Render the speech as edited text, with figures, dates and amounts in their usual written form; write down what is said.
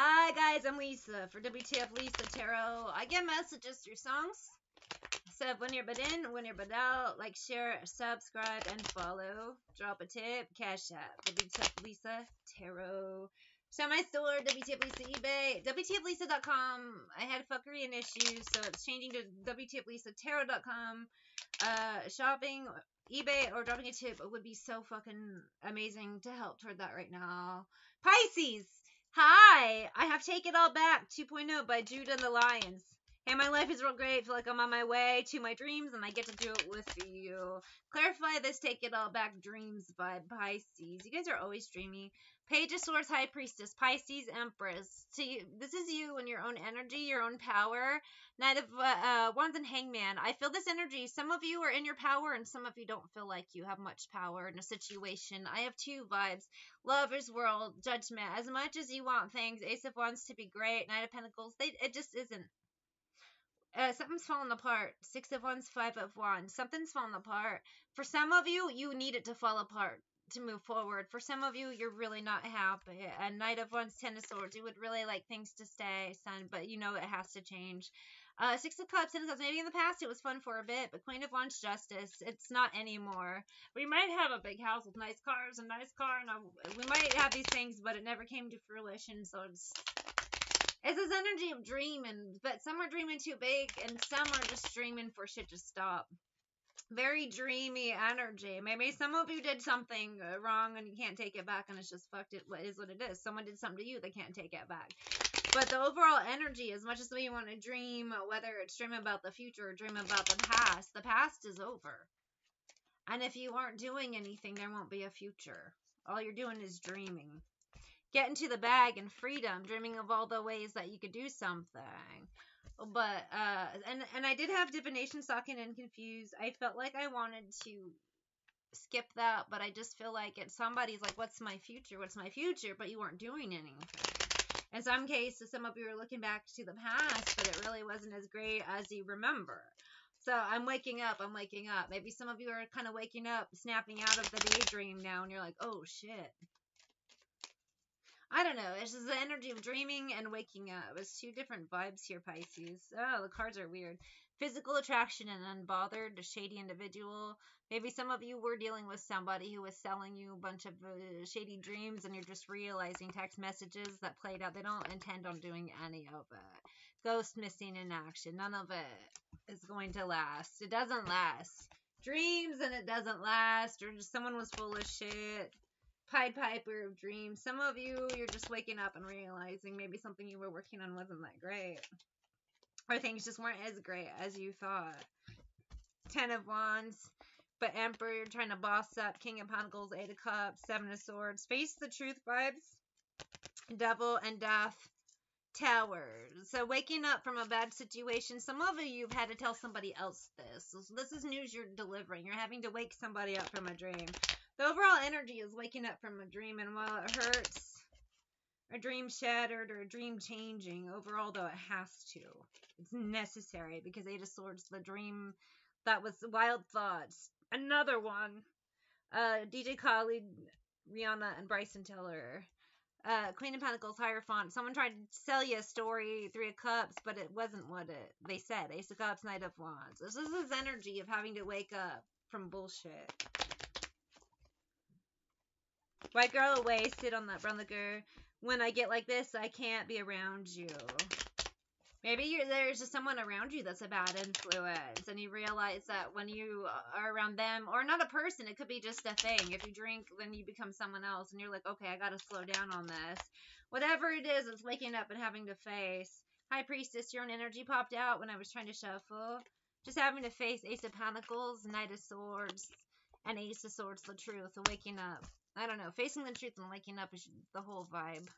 Hi guys, I'm Lisa for WTF Lisa Tarot. I get messages through songs. So when you're but in, when you're but out, like, share, subscribe, and follow. Drop a tip, cash app, WTF Lisa Tarot. Shop my store, WTF Lisa eBay, WTFLisa.com. I had fuckery and issues, so it's changing to WTFLisaTarot.com. Shopping eBay or dropping a tip would be so fucking amazing to help toward that right now. Pisces! Hi, I have Take It All Back 2.0 by Judah the Lions. Hey, my life is real great. I feel like I'm on my way to my dreams, and I get to do it with you. Clarify this Take It All Back dreams by Pisces. You guys are always dreamy. Page of Swords, High Priestess, Pisces, Empress. So this is you and your own energy, your own power. Knight of Wands and Hangman. I feel this energy. Some of you are in your power, and some of you don't feel like you have much power in a situation. I have two vibes. Lover's World, Judgment. As much as you want things, Ace of Wands to be great, Knight of Pentacles, it just isn't. Something's falling apart. Six of Wands, Five of Wands. Something's falling apart. For some of you, you need it to fall apart to move forward. For some of you, you're really not happy. A Knight of Wands, Ten of Swords. You would really like things to stay, son, but you know it has to change. Six of Cups, Ten of Cups. Maybe in the past it was fun for a bit, but Queen of Wands, Justice. It's not anymore. We might have a big house with nice cars, a nice car, and we might have these things, but it never came to fruition, so it's this energy of dreaming, but some are dreaming too big, and some are just dreaming for shit to stop. Very dreamy energy. Maybe some of you did something wrong and you can't take it back, and it's just fucked. It is what it is. Someone did something to you, they can't take it back. But the overall energy, as much as we want to dream, whether it's dream about the future or dream about the past is over. And if you aren't doing anything, there won't be a future. All you're doing is dreaming. Get into the bag and freedom, dreaming of all the ways that you could do something. But, and I did have divination, stalking, and confused. I felt like I wanted to skip that, but I just feel like somebody's like, what's my future? What's my future? But you weren't doing anything. In some cases, some of you are looking back to the past, but it really wasn't as great as you remember. So I'm waking up. Maybe some of you are kind of waking up, snapping out of the daydream now, and you're like, oh, shit. I don't know. It's just the energy of dreaming and waking up. It's two different vibes here, Pisces. Oh, the cards are weird. Physical attraction and unbothered, a shady individual. Maybe some of you were dealing with somebody who was selling you a bunch of shady dreams, and you're just realizing text messages that played out. They don't intend on doing any of it. Ghost, missing in action. None of it is going to last. It doesn't last. Dreams and it doesn't last. Or just someone was full of shit. Pied Piper of dreams. Some of you, you're just waking up and realizing maybe something you were working on wasn't that great. Or things just weren't as great as you thought. Ten of Wands, but Emperor, you're trying to boss up. King of Pentacles, Eight of Cups, Seven of Swords. Face the truth vibes. Devil and Death. Towers. So waking up from a bad situation. Some of you've had to tell somebody else this. So this is news you're delivering. You're having to wake somebody up from a dream. The overall energy is waking up from a dream, and while it hurts, a dream shattered or a dream changing, overall, though, it has to. It's necessary, because Eight of Swords, the dream that was wild thoughts. Another one, DJ Khaled, Rihanna, and Bryson Teller. Queen of Pentacles, Hierophant. Someone tried to sell you a story, Three of Cups, but it wasn't what they said. Ace of Cups, Knight of Wands. This is this energy of having to wake up from bullshit. White girl away, sit on that brown liquor. When I get like this, I can't be around you. Maybe there's just someone around you that's a bad influence, and you realize that when you are around them, or not a person, it could be just a thing. If you drink, then you become someone else, and you're like, okay, I gotta slow down on this. Whatever it is, it's waking up and having to face. High Priestess, your own energy popped out when I was trying to shuffle. Just having to face Ace of Pentacles, Knight of Swords, and Ace of Swords, the truth, the waking up. I don't know. Facing the truth and waking up is the whole vibe.